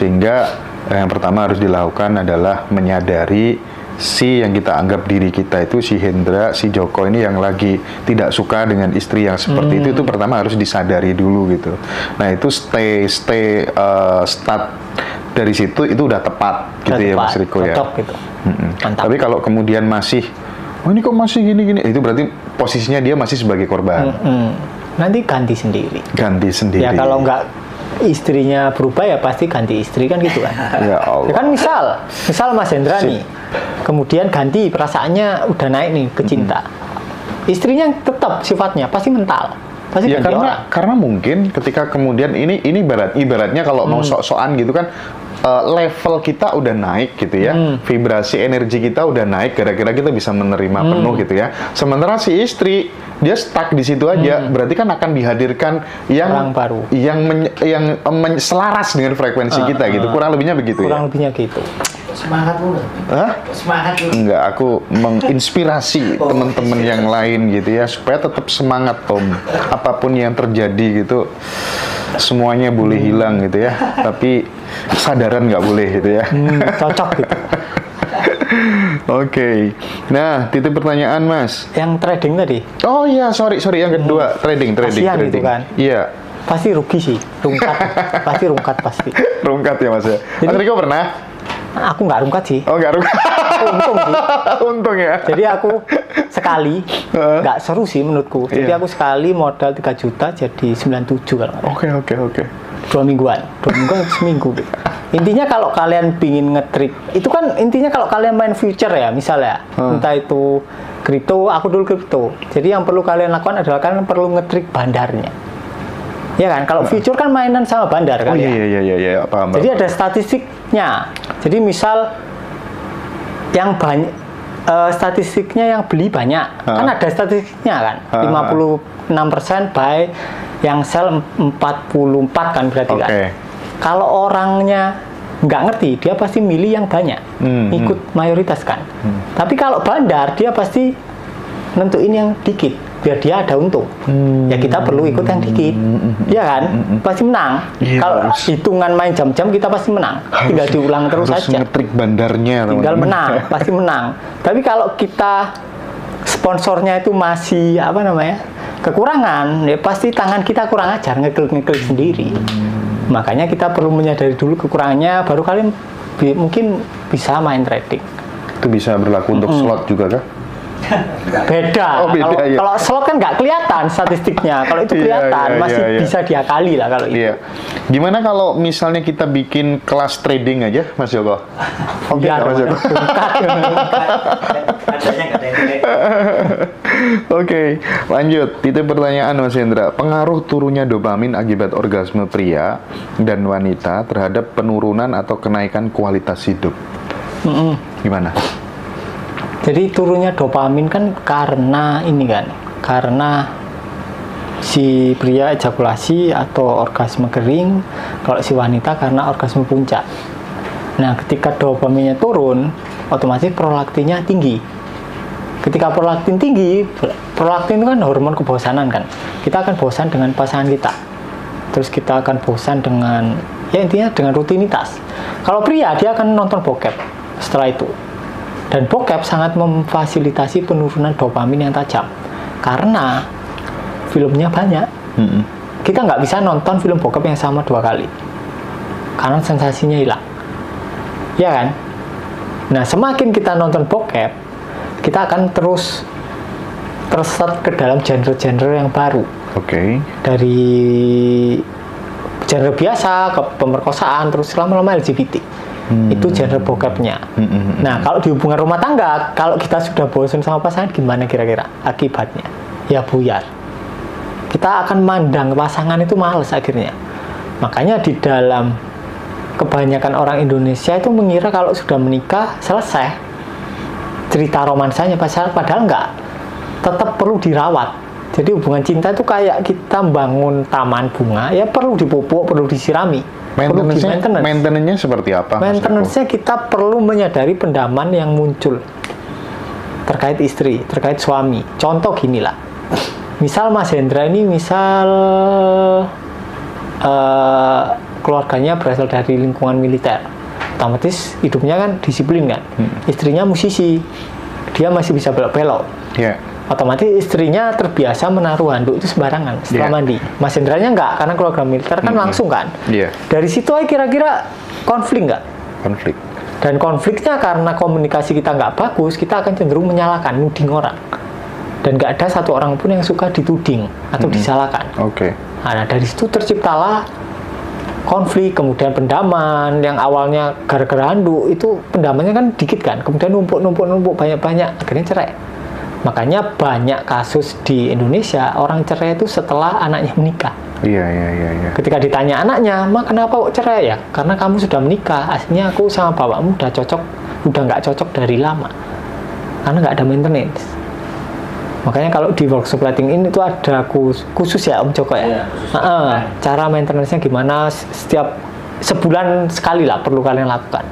sehingga yang pertama harus dilakukan adalah menyadari si yang kita anggap diri kita itu, si Hendra, si Joko ini yang lagi tidak suka dengan istri yang seperti itu pertama harus disadari dulu gitu. Nah itu start dari situ itu udah tepat gitu ya Mas Richo ya. Gitu. Tapi kalau kemudian masih, oh ini kok masih gini-gini, itu berarti posisinya dia masih sebagai korban. Nanti ganti sendiri. Ganti sendiri. Ya kalau nggak istrinya berubah ya pasti ganti istri kan gitu kan. Ya Allah. Kan misal Mas Hendra nih, kemudian ganti perasaannya udah naik nih ke cinta, istrinya tetap sifatnya pasti mental, pasti ya, karena mungkin ketika kemudian ini ibaratnya kalau mau sok-sokan gitu kan, level kita udah naik gitu ya, vibrasi energi kita udah naik gara-gara kita bisa menerima penuh gitu ya. Sementara si istri dia stuck di situ aja, berarti kan akan dihadirkan yang orang baru, yang selaras dengan frekuensi kita gitu. Kurang lebihnya begitu. Kurang lebihnya gitu. Semangat lu. Hah? Semangat lu. Enggak, aku menginspirasi teman-teman yang lain gitu ya, supaya tetap semangat Om. Apapun yang terjadi gitu, semuanya boleh hilang gitu ya, tapi kesadaran nggak boleh gitu ya. Cocok gitu. Oke. Nah, titip pertanyaan Mas. Yang trading tadi? Oh iya, sorry. Yang kedua, trading. Kasian gitu kan? Iya. Pasti rugi sih, rungkat. pasti rungkat. Rungkat ya Mas ya? Mas Richo pernah? Aku nggak rungkat sih. Oh nggak rungkat? Untung sih. Untung ya? Jadi aku sekali, nggak seru sih menurutku. Jadi aku sekali modal 3 juta jadi 97 kalau nggak. Oke. 2 mingguan, seminggu. Intinya kalau kalian pingin nge-trip, itu kan intinya kalau kalian main future ya, misalnya, entah itu kripto, aku dulu kripto. Jadi yang perlu kalian lakukan adalah kalian perlu nge-trip bandarnya. Ya kan, kalau future kan mainan sama bandar kan. Iya, paham. Jadi ada statistiknya. Jadi misal yang banyak statistiknya yang beli banyak, kan ada statistiknya kan. 56% buy, yang sell 44 kan berarti kan. Kalau orangnya nggak ngerti, dia pasti milih yang banyak, ikut mayoritas kan. Tapi kalau bandar, dia pasti nentuin yang dikit, biar dia ada untung. Ya kita perlu ikut yang dikit, ya kan? Pasti menang. Yeah, kalau hitungan main jam-jam, kita pasti menang. Tinggal diulang terus aja. Ngetrik bandarnya. Tinggal menang, pasti menang. Tapi kalau kita sponsornya itu masih, apa namanya, kekurangan, ya pasti tangan kita kurang ajar, ngeklik-ngeklik sendiri. Makanya kita perlu menyadari dulu kekurangannya, baru kalian mungkin bisa main trading. Itu bisa berlaku untuk slot juga kah? Beda. Oh, beda kalau, kalau slot kan nggak kelihatan statistiknya. Kalau itu kelihatan, masih bisa diakali lah kalau itu. Gimana kalau misalnya kita bikin kelas trading aja, Mas Joko? Oke, Mas Joko. Oke, lanjut. Itu pertanyaan Mas Hendra. Pengaruh turunnya dopamin akibat orgasme pria dan wanita terhadap penurunan atau kenaikan kualitas hidup. Gimana? Jadi turunnya dopamin kan karena ini kan, karena si pria ejakulasi atau orgasme kering, kalau si wanita karena orgasme puncak. Nah, ketika dopaminnya turun, otomatis prolaktinnya tinggi. Ketika prolaktin tinggi, prolaktin itu kan hormon kebosanan kan. Kita akan bosan dengan pasangan kita. Terus kita akan bosan dengan, ya intinya dengan rutinitas. Kalau pria, dia akan nonton bokep setelah itu. Dan bokep sangat memfasilitasi penurunan dopamin yang tajam karena filmnya banyak. Kita nggak bisa nonton film bokep yang sama 2 kali karena sensasinya hilang, ya kan? Nah, semakin kita nonton bokep, kita akan terus terseret ke dalam genre-genre yang baru. Dari genre biasa ke pemerkosaan, terus lama-lama LGBT. Itu genre bokepnya. Nah, kalau di hubungan rumah tangga, kalau kita sudah bosan sama pasangan, gimana kira-kira akibatnya? Ya buyar. Kita akan mandang pasangan itu males akhirnya. Makanya di dalam kebanyakan orang Indonesia itu mengira kalau sudah menikah selesai cerita romansanya pasangan, padahal enggak. Tetap perlu dirawat. Jadi hubungan cinta itu kayak kita bangun taman bunga, ya perlu dipupuk, perlu disirami. Maintenance-nya seperti apa? Maintenance-nya kita perlu menyadari pendaman yang muncul terkait istri, terkait suami. Contoh gini lah, misal Mas Hendra ini misal keluarganya berasal dari lingkungan militer, otomatis hidupnya kan disiplin kan. Istrinya musisi, dia masih bisa belok-belok. Otomatis istrinya terbiasa menaruh handuk itu sembarangan setelah mandi. Mas Hendranya enggak, karena keluarga militer kan langsung kan. Dari situ aja kira-kira konflik nggak? Konflik. Dan konfliknya karena komunikasi kita nggak bagus, kita akan cenderung menyalahkan, nuding orang. Dan nggak ada satu orang pun yang suka dituding atau disalahkan. Nah, dari situ terciptalah konflik, kemudian pendaman yang awalnya gara-gara handuk itu pendamannya kan dikit kan, kemudian numpuk-numpuk banyak-banyak, akhirnya cerai. Makanya banyak kasus di Indonesia orang cerai itu setelah anaknya menikah. Iya. Ketika ditanya anaknya, "Ma, kenapa kok cerai ya?" "Karena kamu sudah menikah. Aslinya aku sama bapakmu udah cocok, udah nggak cocok dari lama. Karena nggak ada maintenance." Makanya kalau di workshop plating ini itu ada khusus ya Om Joko ya. Cara maintenance-nya gimana? Setiap sebulan sekali lah perlu kalian lakukan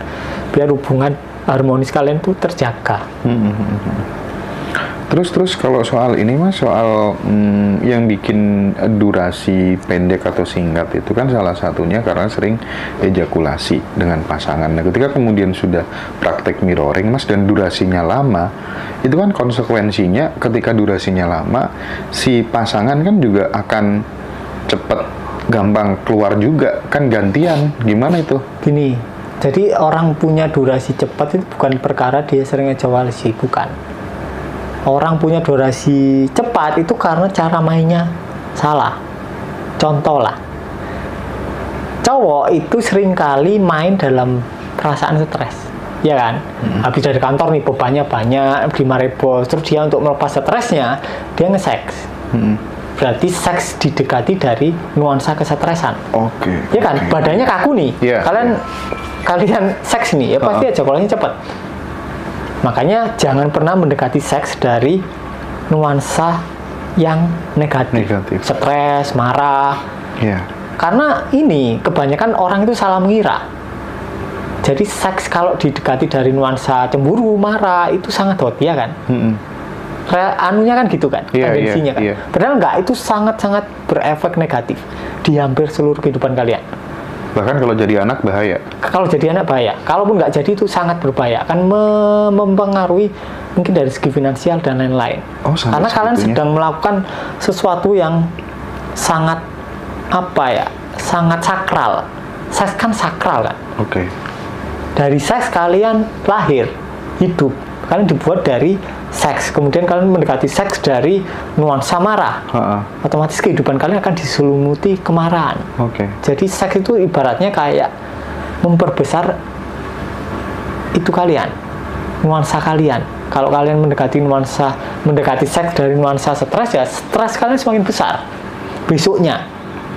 biar hubungan harmonis kalian tuh terjaga. Terus kalau soal ini Mas, soal yang bikin durasi pendek atau singkat itu kan salah satunya karena sering ejakulasi dengan pasangan. Nah, ketika kemudian sudah praktek mirroring Mas dan durasinya lama, itu kan konsekuensinya ketika durasinya lama, si pasangan kan juga akan cepet gampang keluar juga, kan gantian. Gimana itu? Gini, jadi orang punya durasi cepat itu bukan perkara dia sering ejakulasi, bukan. Orang punya durasi cepat itu karena cara mainnya salah. Contoh lah, cowok itu seringkali main dalam perasaan stres, ya kan? Habis dari kantor nih bebannya banyak, dimarahi bos, terus dia untuk melepas stresnya dia nge-seks. Berarti seks didekati dari nuansa kesetresan. Oke. Ya kan, badannya kaku nih. Kalian seks nih, ya pasti aja polanya cepat. Makanya jangan pernah mendekati seks dari nuansa yang negatif. Stres, marah. Karena ini kebanyakan orang itu salah mengira. Jadi seks kalau didekati dari nuansa cemburu, marah itu sangat hot, ya kan? Anunya kan gitu kan, tendensinya kan. Padahal enggak, itu sangat-sangat berefek negatif di hampir seluruh kehidupan kalian. Bahkan kalau jadi anak bahaya. Kalau jadi anak bahaya. Kalaupun nggak jadi itu sangat berbahaya. Akan mempengaruhi mungkin dari segi finansial dan lain-lain. Karena kalian sedang melakukan sesuatu yang sangat sangat sakral. Seks kan sakral kan. Dari seks kalian lahir, hidup. Kalian dibuat dari seks, kemudian kalian mendekati seks dari nuansa marah, otomatis kehidupan kalian akan diselimuti kemarahan. Jadi seks itu ibaratnya kayak memperbesar itu kalian, nuansa kalian. Kalau kalian mendekati seks dari nuansa stres, ya stres kalian semakin besar besoknya.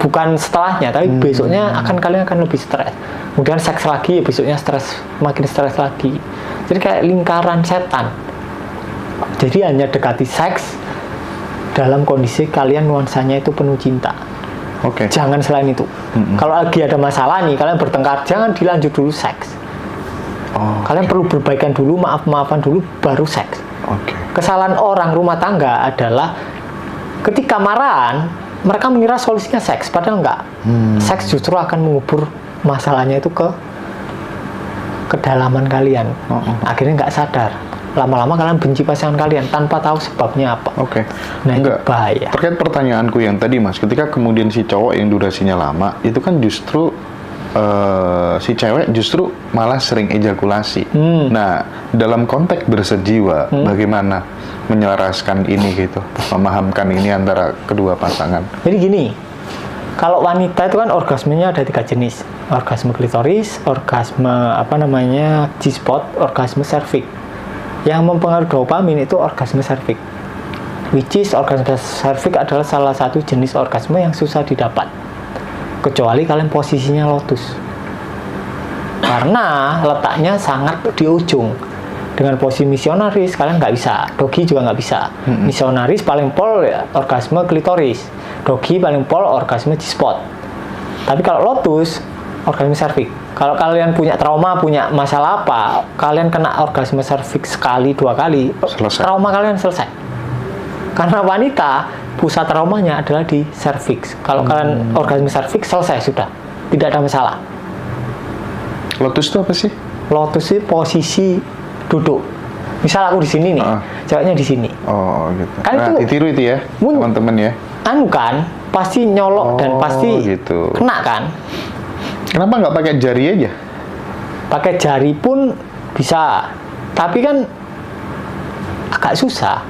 Bukan setelahnya, tapi besoknya kalian akan lebih stres. Kemudian seks lagi, besoknya stres, makin stres lagi. Jadi kayak lingkaran setan. Jadi hanya dekati seks dalam kondisi kalian nuansanya itu penuh cinta. Jangan selain itu. Kalau lagi ada masalah nih, kalian bertengkar, jangan dilanjut dulu seks. Kalian perlu berbaikan dulu, maaf-maafan dulu, baru seks. Kesalahan orang rumah tangga adalah ketika marahan, mereka mengira solusinya seks, padahal enggak. Seks justru akan mengubur masalahnya itu ke kedalaman kalian. Akhirnya nggak sadar. Lama-lama kalian benci pasangan kalian tanpa tahu sebabnya apa. Nah, itu bahaya. Terkait pertanyaanku yang tadi, Mas, ketika kemudian si cowok yang durasinya lama, itu kan justru si cewek justru malah sering ejakulasi. Nah, dalam konteks bersejiwa, bagaimana menyelaraskan ini gitu, memahamkan ini antara kedua pasangan? Jadi gini, kalau wanita itu kan orgasmenya ada 3 jenis, orgasme klitoris, orgasme G-spot, orgasme serviks. Yang mempengaruhi dopamin itu orgasme serviks. Which is orgasme serviks adalah salah satu jenis orgasme yang susah didapat. Kecuali kalian posisinya lotus, karena letaknya sangat di ujung. Dengan posisi misionaris kalian nggak bisa, dogi juga nggak bisa. Misionaris paling pol ya orgasme klitoris, dogi paling pol orgasme G-spot. Tapi kalau lotus, orgasme serviks. Kalau kalian punya trauma, punya masalah apa, kalian kena orgasme serviks sekali, 2 kali, selesai. Trauma kalian selesai. Karena wanita pusat traumanya adalah di serviks. Kalau kalian orgasme serviks selesai sudah, tidak ada masalah. Lotus itu apa sih? Lotus itu posisi duduk. Misal aku di sini nih, ceweknya di sini. Gitu. Kan nah, itu ditiru itu ya, teman-teman ya. Anu kan, pasti nyolok dan pasti gitu. Kena kan? Kenapa nggak pakai jari aja? Pakai jari pun bisa, tapi kan agak susah.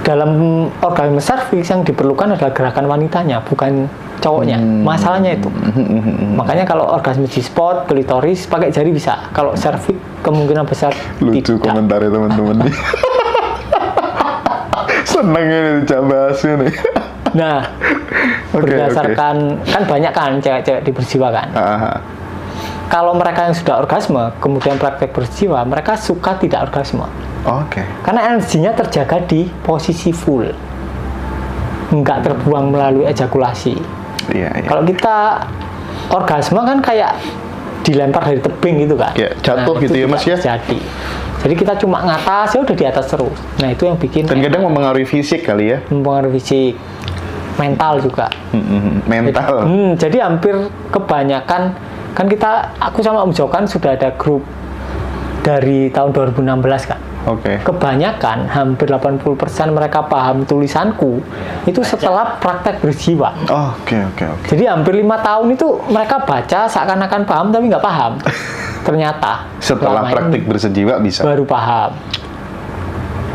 Dalam orgasme serviks yang diperlukan adalah gerakan wanitanya, bukan cowoknya. Masalahnya itu. Makanya kalau orgasme G-spot, klitoris pakai jari bisa. Kalau serviks kemungkinan besar lucu tidak. Komentarnya teman-teman. Seneng ini dicabasnya nih. Nah, berdasarkan kan banyak kan cewek-cewek di berjiwa kan. Kalau mereka yang sudah orgasme kemudian praktek berjiwa, mereka suka tidak orgasme. Karena energinya terjaga di posisi full, nggak terbuang melalui ejakulasi. Kalau kita orgasme kan kayak dilempar dari tebing gitu kan, jatuh gitu ya Mas ya. Jadi kita cuma ngatas, ya udah di atas terus. Nah itu yang bikin. Dan kadang mempengaruhi fisik kali ya. Mempengaruhi fisik, mental juga. Mental. Jadi hampir kebanyakan. Kan aku sama Om Jokan sudah ada grup dari tahun 2016 kan. Kebanyakan hampir 80% mereka paham tulisanku itu setelah praktek berjiwa. Jadi hampir 5 tahun itu mereka baca seakan-akan paham tapi nggak paham. Ternyata setelah praktek bersejiwa bisa. Baru paham.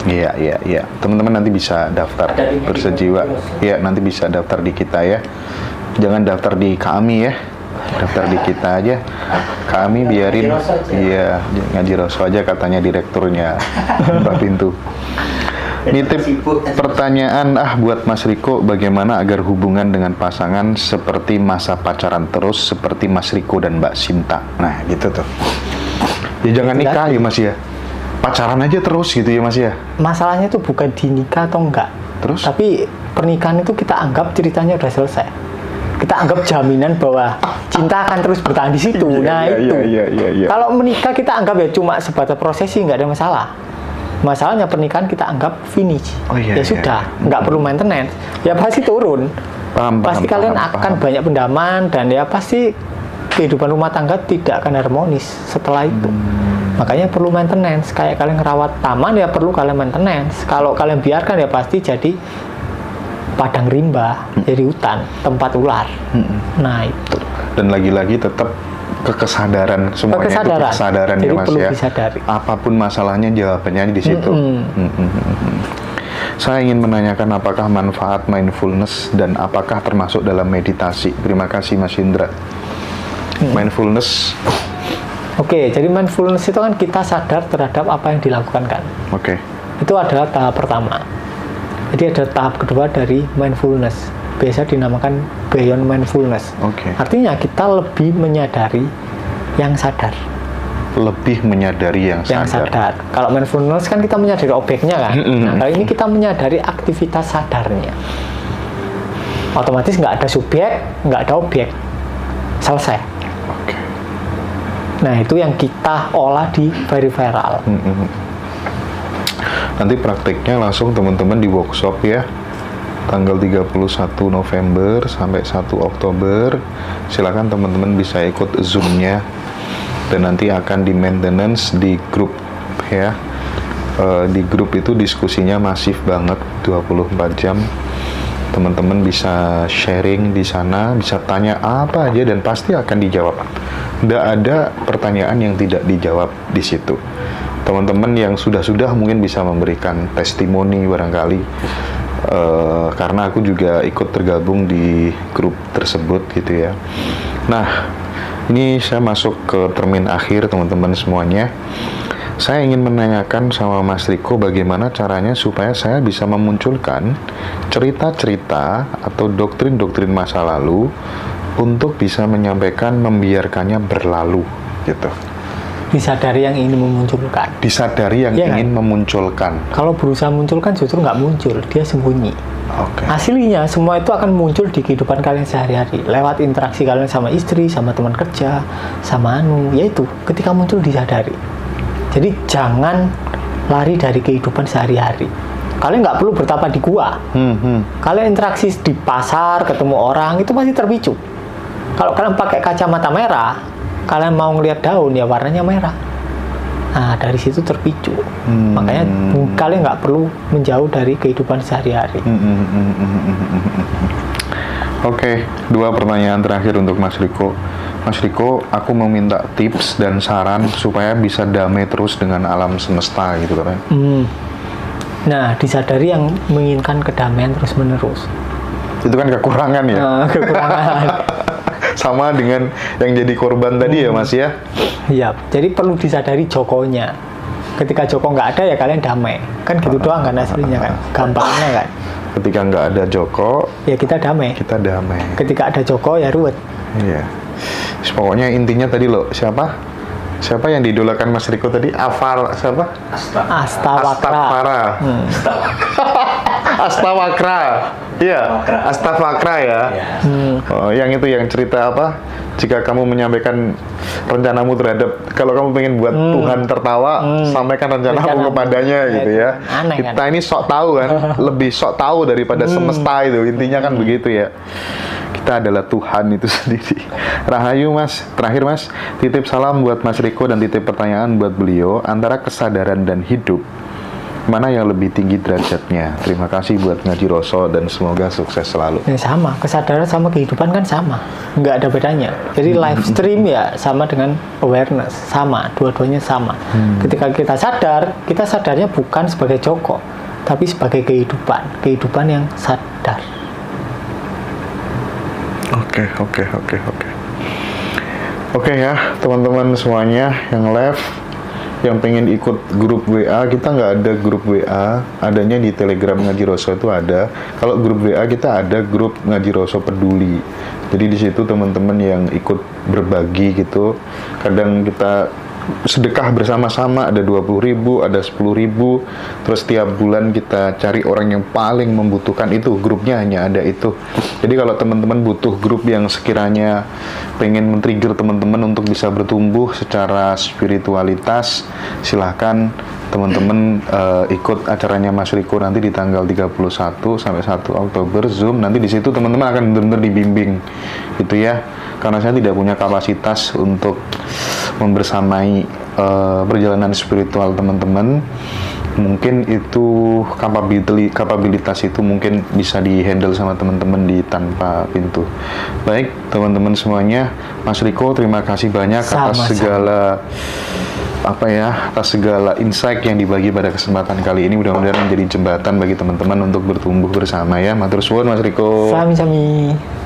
Iya. Teman-teman nanti bisa daftar bersejiwa. Nanti bisa daftar di kita ya. Jangan daftar di kami ya, daftar di kita aja. Kami biarin, iya, Ngaji Roso aja katanya direkturnya Mbak Pintu. Nitip pertanyaan buat Mas Richo, bagaimana agar hubungan dengan pasangan seperti masa pacaran terus seperti Mas Richo dan Mbak Sinta? Nah gitu tuh. Ya jangan nikah ya Mas ya. Pacaran aja terus gitu ya Mas ya. Masalahnya tuh bukan dinikah atau enggak. Terus? Tapi pernikahan itu kita anggap ceritanya udah selesai. Kita anggap jaminan bahwa cinta akan terus bertahan di situ. Nah itu. Kalau menikah kita anggap ya cuma sebatas prosesi, nggak ada masalah. Masalahnya pernikahan kita anggap finish. Ya sudah, nggak perlu maintenance. Ya pasti turun. Paham, kalian akan banyak pendamaian dan ya pasti kehidupan rumah tangga tidak akan harmonis setelah itu. Makanya perlu maintenance. Kayak kalian ngerawat taman ya perlu kalian maintenance. Kalau kalian biarkan ya pasti jadi padang rimba, jadi hutan, tempat ular. Nah itu. Dan lagi-lagi tetap kekesadaran, semuanya itu kesadaran ya Mas ya. Disadari. Apapun masalahnya jawabannya di situ. Saya ingin menanyakan apakah manfaat mindfulness dan apakah termasuk dalam meditasi. Terima kasih Mas Indra. Mindfulness. Oke, jadi mindfulness itu kan kita sadar terhadap apa yang dilakukan kan. Oke. Itu adalah tahap pertama. Jadi ada tahap kedua dari mindfulness. Biasa dinamakan beyond mindfulness. Artinya kita lebih menyadari yang sadar. Lebih menyadari yang sadar. Kalau mindfulness kan kita menyadari objeknya kan. Nah kalau ini kita menyadari aktivitas sadarnya. Otomatis nggak ada subjek, nggak ada objek, selesai. Nah itu yang kita olah di peripheral. Nanti praktiknya langsung teman-teman di workshop ya. Tanggal 31 November sampai 1 Oktober, silakan teman-teman bisa ikut Zoom-nya dan nanti akan di maintenance di grup ya. Di grup itu diskusinya masif banget 24 jam. Teman-teman bisa sharing di sana, bisa tanya apa aja dan pasti akan dijawab. Nggak ada pertanyaan yang tidak dijawab di situ. Teman-teman yang sudah-sudah mungkin bisa memberikan testimoni barangkali. Karena aku juga ikut tergabung di grup tersebut gitu ya. Nah, ini saya masuk ke termin akhir teman-teman semuanya. Saya ingin menanyakan sama Mas Richo bagaimana caranya supaya saya bisa memunculkan cerita-cerita atau doktrin-doktrin masa lalu untuk bisa menyampaikan membiarkannya berlalu gitu. Disadari yang ingin memunculkan. Disadari yang ingin memunculkan. Kalau berusaha munculkan justru nggak muncul, dia sembunyi. Aslinya semua itu akan muncul di kehidupan kalian sehari-hari lewat interaksi kalian sama istri, sama teman kerja, sama yaitu ketika muncul disadari. Jadi jangan lari dari kehidupan sehari-hari. Kalian nggak perlu bertapa di gua. Kalian interaksi di pasar, ketemu orang itu pasti terpicu. Kalau kalian pakai kacamata merah, kalian mau ngelihat daun ya warnanya merah. Nah dari situ terpicu. Makanya kalian nggak perlu menjauh dari kehidupan sehari-hari. Oke, dua pertanyaan terakhir untuk Mas Richo. Mas Richo, aku meminta tips dan saran supaya bisa damai terus dengan alam semesta gitu kan. Nah disadari yang menginginkan kedamaian terus-menerus. Itu kan kekurangan ya. Kekurangan. Sama dengan yang jadi korban tadi ya Mas ya. Iya, jadi perlu disadari jokonya. Ketika Joko nggak ada ya kalian damai. Kan gitu doang kan aslinya kan, gampangnya kan. Ketika nggak ada Joko ya kita damai. Kita damai. Ketika ada Joko ya ruwet. Iya. Pokoknya intinya tadi loh, siapa yang didolakan Mas Richo tadi? Astavakra. Astavakra. Iya, Astavakra ya. Oh, yang itu yang cerita apa? Jika kamu menyampaikan rencanamu terhadap kalau kamu pengen buat Tuhan tertawa, sampaikan rencanamu kepadanya gitu ya. Aneh, kita ini sok tahu kan, lebih sok tahu daripada semesta itu. Intinya kan begitu ya. Kita adalah Tuhan itu sendiri. Rahayu Mas, terakhir Mas, titip salam buat Mas Richo dan titip pertanyaan buat beliau antara kesadaran dan hidup. Mana yang lebih tinggi derajatnya? Terima kasih buat Ngaji Roso dan semoga sukses selalu. Ya sama, kesadaran sama kehidupan kan sama, nggak ada bedanya. Jadi live stream ya sama dengan awareness, sama, dua-duanya sama. Ketika kita sadar, kita sadarnya bukan sebagai Joko, tapi sebagai kehidupan yang sadar. Oke. Oke ya, teman-teman semuanya yang live, yang pengen ikut grup WA, kita nggak ada grup WA, adanya di Telegram Ngaji Roso itu ada. Kalau grup WA kita ada grup Ngaji Roso Peduli. Jadi di situ teman-teman yang ikut berbagi gitu, kadang kita sedekah bersama-sama, ada 20.000, ada 10.000, terus tiap bulan kita cari orang yang paling membutuhkan. Itu grupnya hanya ada itu. Jadi kalau teman-teman butuh grup yang sekiranya pengen men-trigger teman-teman untuk bisa bertumbuh secara spiritualitas, silahkan teman-teman ikut acaranya Mas Richo nanti di tanggal 31 sampai 1 Oktober Zoom. Nanti di situ teman-teman akan benar-benar dibimbing gitu ya, karena saya tidak punya kapasitas untuk membersamai perjalanan spiritual teman-teman. Mungkin itu kapabilitas itu mungkin bisa dihandle sama teman-teman di Tanpa Pintu. Baik teman-teman semuanya, Mas Richo terima kasih banyak atas segala atas segala insight yang dibagi pada kesempatan kali ini. Mudah-mudahan menjadi jembatan bagi teman-teman untuk bertumbuh bersama ya. Matur suwun Mas Richo. Sami-sami.